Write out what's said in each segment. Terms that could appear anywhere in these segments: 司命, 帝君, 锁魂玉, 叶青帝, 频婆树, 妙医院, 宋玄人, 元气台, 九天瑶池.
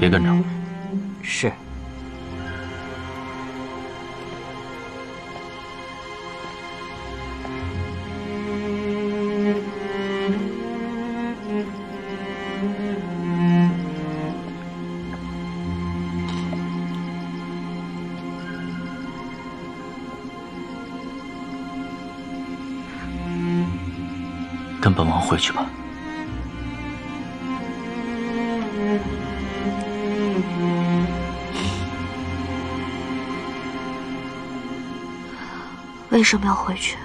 别跟着。是。跟本王回去吧。 为什么要回去？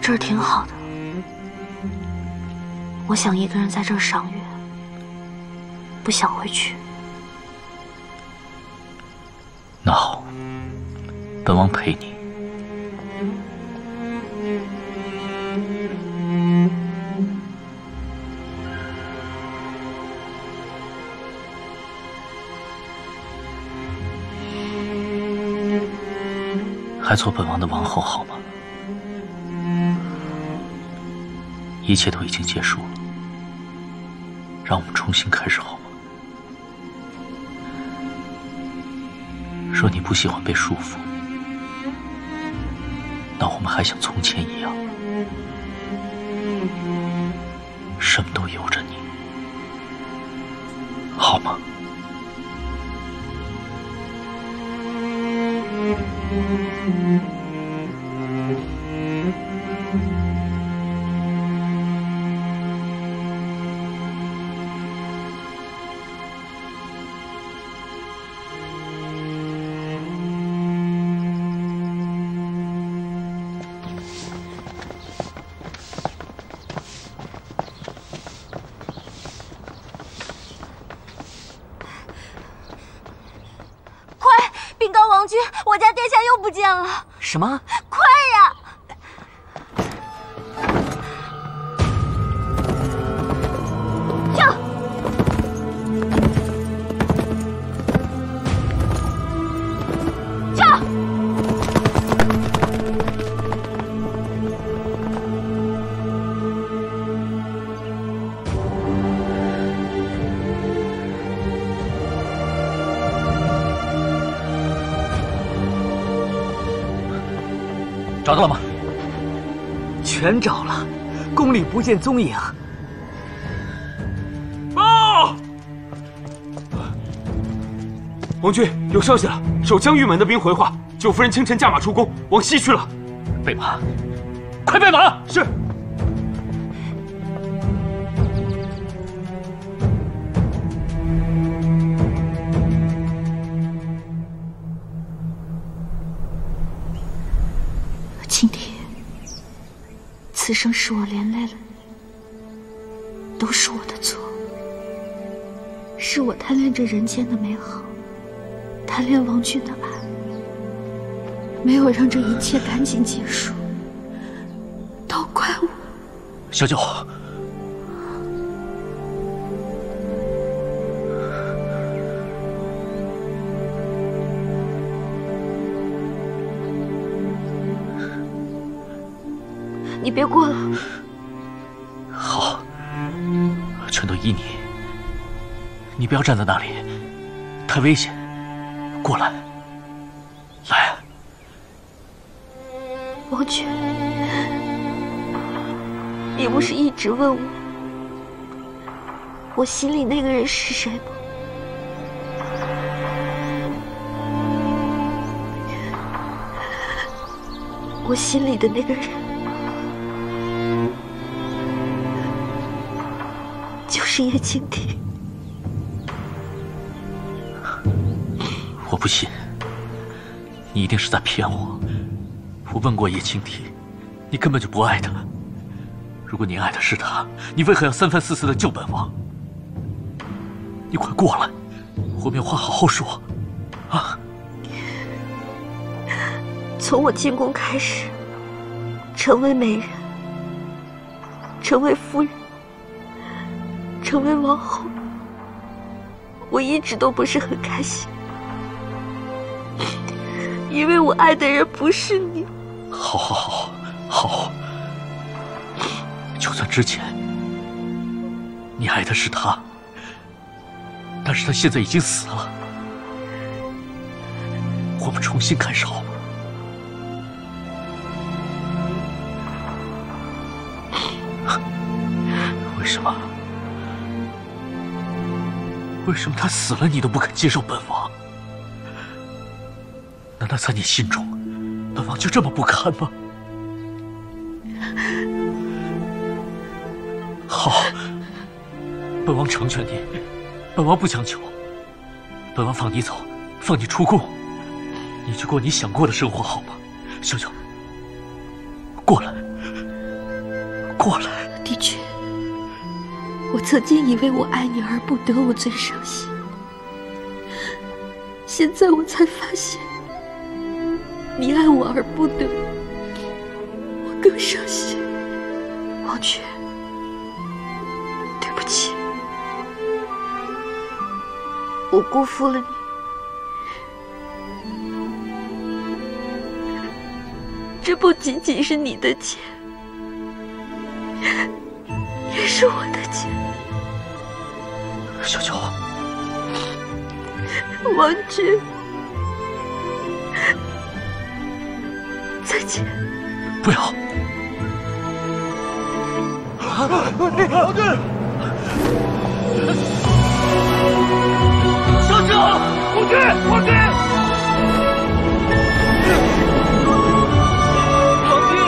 这儿挺好的，我想一个人在这儿赏月，不想回去。那好，本王陪你。 还做本王的王后好吗？一切都已经结束了，让我们重新开始好吗？若你不喜欢被束缚，那我们还像从前一样，什么都由着你，好吗？ 我家殿下又不见了！什么？快呀！跳！跳！找到了吗？全找了，宫里不见踪影。报！王君有消息了，守将御门的兵回话，九夫人清晨驾马出宫，往西去了。备马，快备马！是。 青蝶，此生是我连累了你，都是我的错，是我贪恋这人间的美好，贪恋王君的爱，没有让这一切赶紧结束，都怪我。小九，你别过了，好，全都依你。你不要站在那里，太危险。过来，来啊！王君，你不是一直问我，我心里那个人是谁吗？我心里的那个人。 是叶青帝，我不信，你一定是在骗我。我问过叶青帝，你根本就不爱他。如果你爱的是他，你为何要三番四次的救本王？你快过来，我们有话好好说。啊！从我进宫开始，成为美人，成为夫人。 成为王后，我一直都不是很开心，因为我爱的人不是你。好，就算之前你爱的是他，但是他现在已经死了。我们重新开始好吗？为什么？为什么他死了你都不肯接受本王？难道在你心中，本王就这么不堪吗？ 好，本王成全你，本王不强求，本王放你走，放你出宫，你去过你想过的生活，好吗？秀秀，过来，过来。帝君，我曾经以为我爱你而不得，我最伤心。现在我才发现，你爱我而不得，我更伤心。王权。 我辜负了你，这不仅仅是你的钱，也是我的钱。小九，王君，再见。不要！王君。 红军，红军，红军，红军！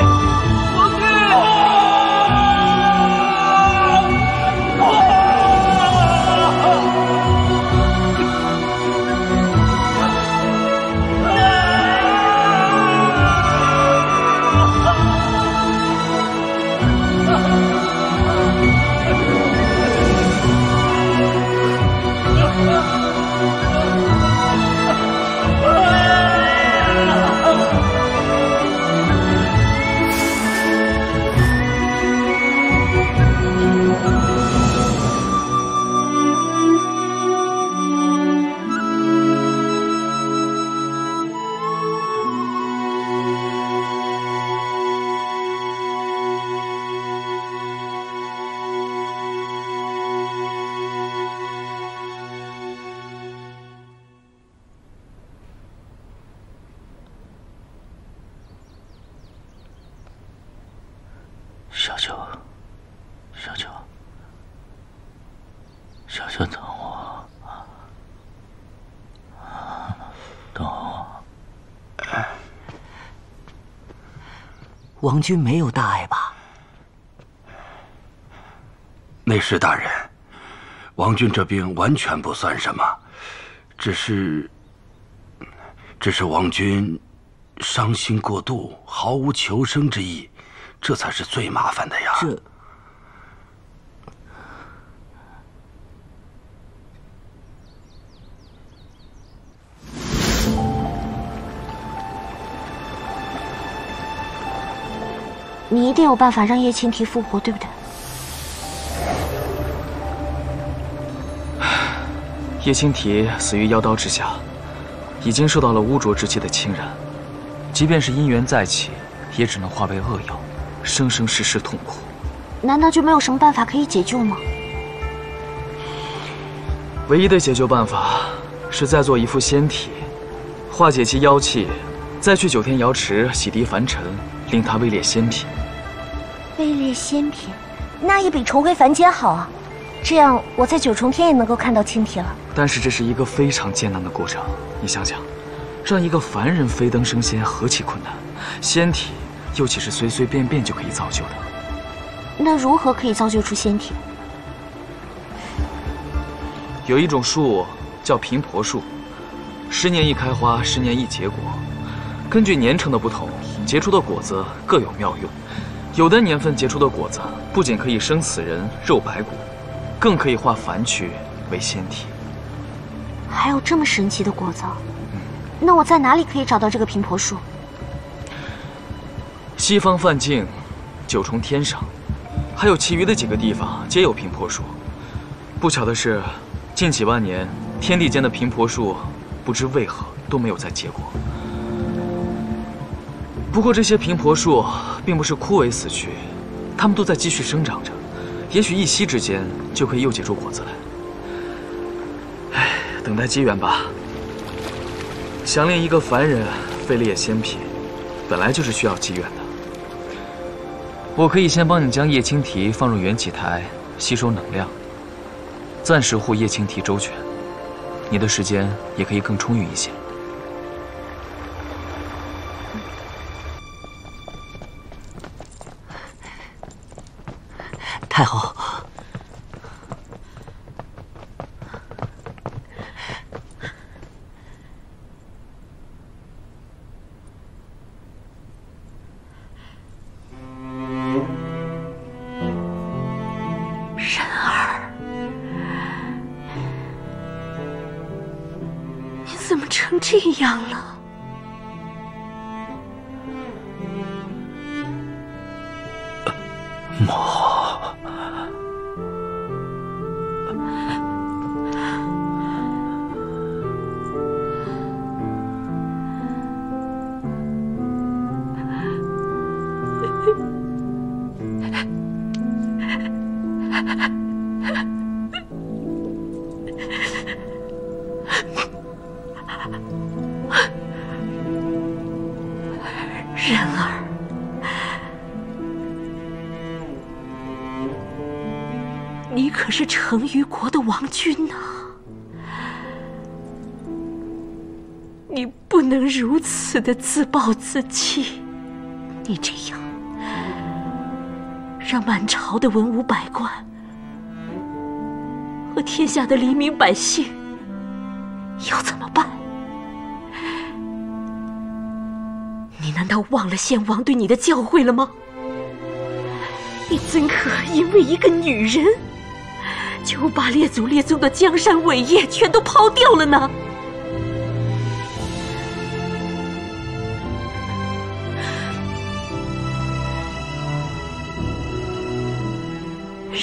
王君没有大碍吧？内侍大人，王君这病完全不算什么，只是王君伤心过度，毫无求生之意，这才是最麻烦的呀。这，你一定有办法让叶青提复活，对不对？叶青提死于妖刀之下，已经受到了污浊之气的侵染，即便是因缘再起，也只能化为恶妖，生生世世痛苦。难道就没有什么办法可以解救吗？唯一的解救办法是再做一副仙体，化解其妖气，再去九天瑶池洗涤凡尘。 令他位列仙品，位列仙品，那也比重归凡间好啊！这样我在九重天也能够看到青提了。但是这是一个非常艰难的过程，你想想，让一个凡人飞登升仙何其困难，仙体又岂是随随便便就可以造就的？那如何可以造就出仙体？有一种树叫频婆树，10年一开花，10年一结果。 根据年成的不同，结出的果子各有妙用。有的年份结出的果子，不仅可以生死人、肉排骨，更可以化凡躯为仙体。还有这么神奇的果子？那我在哪里可以找到这个频婆树？西方梵境、九重天上，还有其余的几个地方皆有频婆树。不巧的是，近几万年，天地间的频婆树不知为何都没有再结果。 不过这些频婆树并不是枯萎死去，它们都在继续生长着，也许一夕之间就可以又结出果子来。哎，等待机缘吧。想念一个凡人，费了也仙品，本来就是需要机缘的。我可以先帮你将叶青提放入元气台，吸收能量，暂时护叶青提周全，你的时间也可以更充裕一些。 太后，神儿，你怎么成这样了？ 的自暴自弃，你这样让满朝的文武百官和天下的黎民百姓要怎么办？你难道忘了先王对你的教诲了吗？你怎可因为一个女人就把列宗的江山伟业全都抛掉了呢？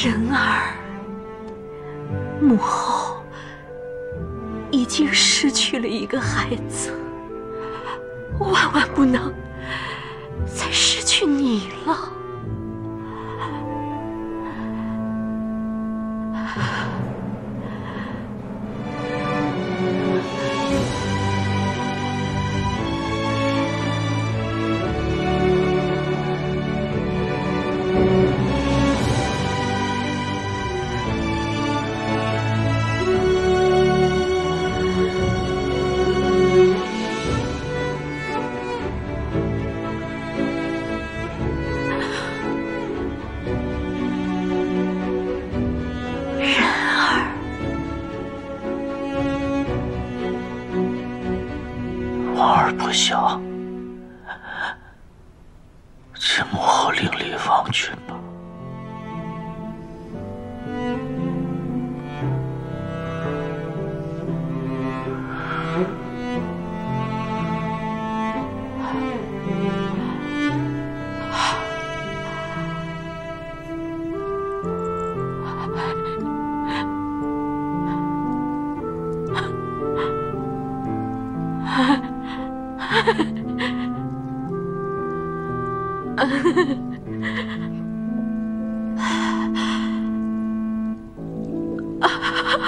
人儿，母后已经失去了一个孩子，万万不能再失去你了。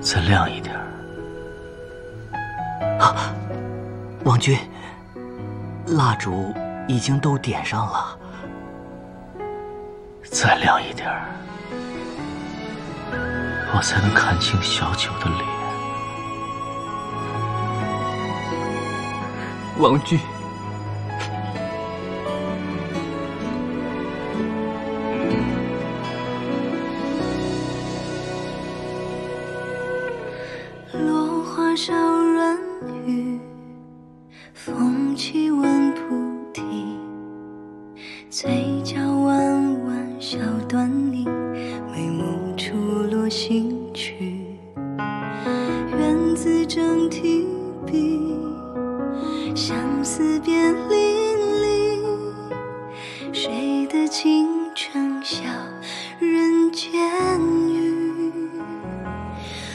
再亮一点。啊，王君，蜡烛已经都点上了。再亮一点，我才能看清小九的脸。王君，最娇婉婉，小端倪。缘自正提笔，相思便淋漓。谁的情长笑人间雨？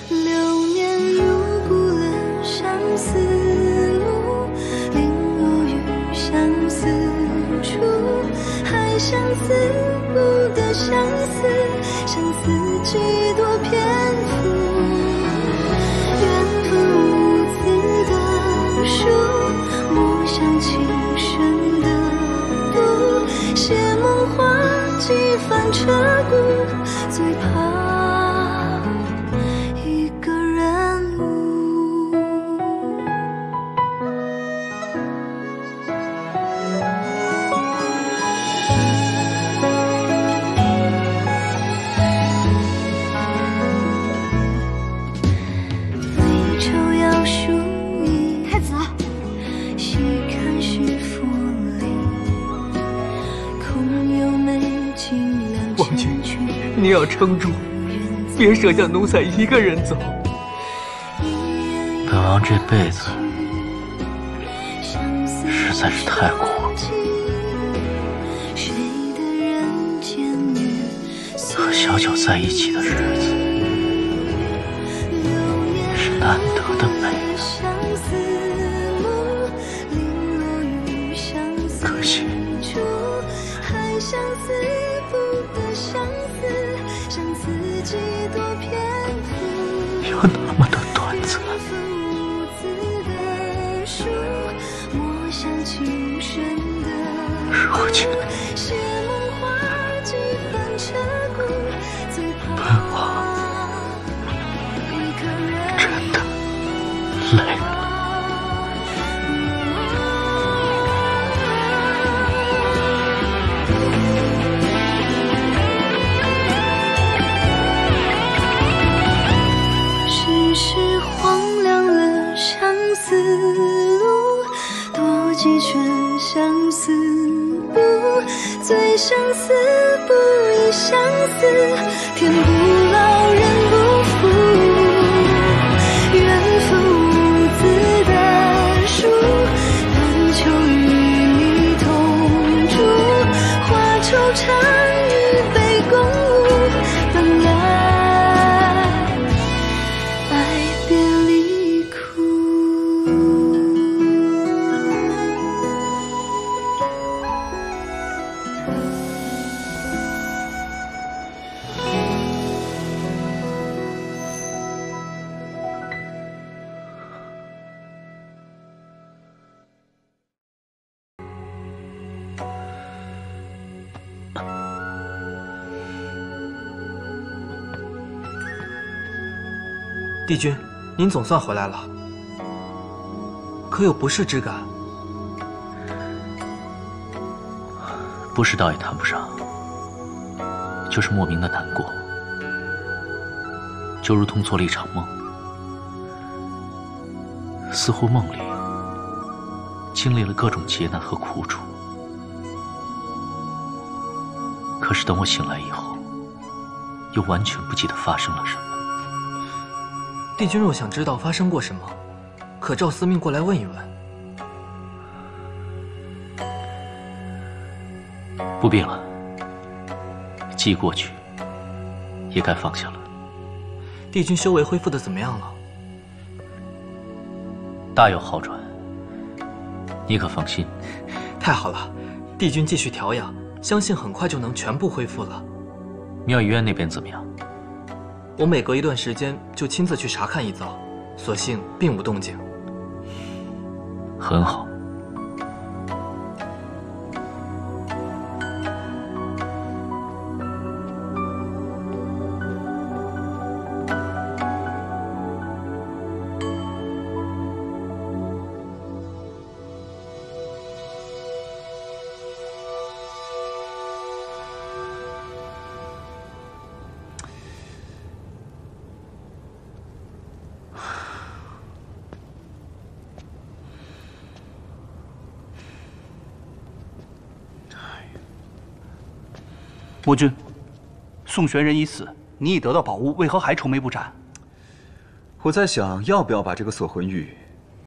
流年如故了相思路，零落于相思处，还相思不得相思，相思几多偏负。 写梦话几番彻骨，最怕一个人悟。离愁要疏影，太子，细看是否。 王姐，你要撑住，别舍下奴才一个人走。本王这辈子实在是太苦了，和小九在一起的日子是难得的美啊，可惜。 相思不得相思，相思几多偏负。有那么多段子。如果今天，本王真的累了。 几圈相思不醉，相思不已，相思天不老，人不负。缘分无字的书，但求与你同住。花愁缠语被共舞，本来爱别离苦。 帝君，您总算回来了，可有不适之感？不适倒也谈不上，就是莫名的难过，就如同做了一场梦，似乎梦里经历了各种劫难和苦楚，可是等我醒来以后，又完全不记得发生了什么。 帝君若想知道发生过什么，可召司命过来问一问。不必了，记忆过去，也该放下了。帝君修为恢复的怎么样了？大有好转，你可放心。太好了，帝君继续调养，相信很快就能全部恢复了。妙医院那边怎么样？ 我每隔一段时间就亲自去查看一遭，所幸并无动静。很好。母君，宋玄人已死，你已得到宝物，为何还愁眉不展？我在想要不要把这个锁魂玉